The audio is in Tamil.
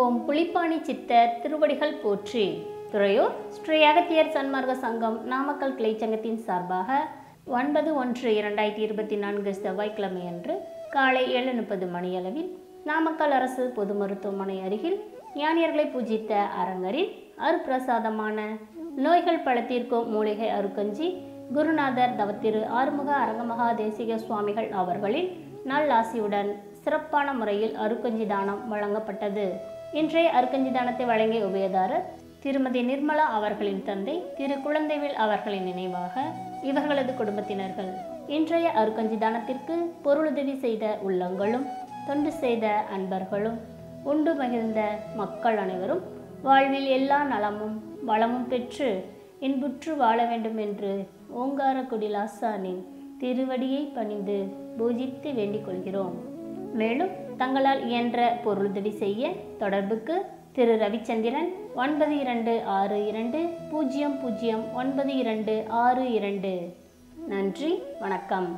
ஓம் புலிப்பாணி சித்தர் திருவடிகள் போற்றி. துறையூர் ஸ்ரீ அகத்தியர் சன்மார்க்க சங்கம் நாமக்கல் கிளைச்சங்கத்தின் சார்பாக 9/1/2024 செவ்வாய்க்கிழமை அன்று காலை 7:30 மணியளவில் நாமக்கல் அரசு பொது மருத்துவமனை அருகில் ஞானியர்களை பூஜித்த அரங்கரில் அருப்பிரசாதமான நோய்கள் பழத்திற்கும் மூலிகை அருக்கஞ்சி குருநாதர் தவத்திரு ஆறுமுக அரங்கமகா தேசிக சுவாமிகள் அவர்களின் நல்லாசியுடன் சிறப்பான முறையில் அருக்கஞ்சி தானம் வழங்கப்பட்டது. இன்றைய அருக்கஞ்சி தானத்தை வழங்கிய உபயதாரர் திருமதி நிர்மலா அவர்களின் தந்தை திரு குழந்தைவேல் அவர்களின் நினைவாக இவர்களது குடும்பத்தினர்கள் இன்றைய அருக்கஞ்சி தானத்திற்கு பொருளுதவி செய்த உள்ளங்களும் தொண்டு செய்த அன்பர்களும் உண்டு மகிழ்ந்த மக்கள் அனைவரும் வாழ்வில் எல்லா நலமும் வளமும் பெற்று இன்புற்று வாழ வேண்டும் என்று ஓங்காரக்குடில் ஆசானின் திருவடியை பணிந்து பூஜித்து வேண்டிக் கொள்கிறோம். மேலும் தங்களால் இயன்ற பொருளுதவி செய்ய தொடர்புக்கு திரு ரவிச்சந்திரன் 9262009262. நன்றி, வணக்கம்.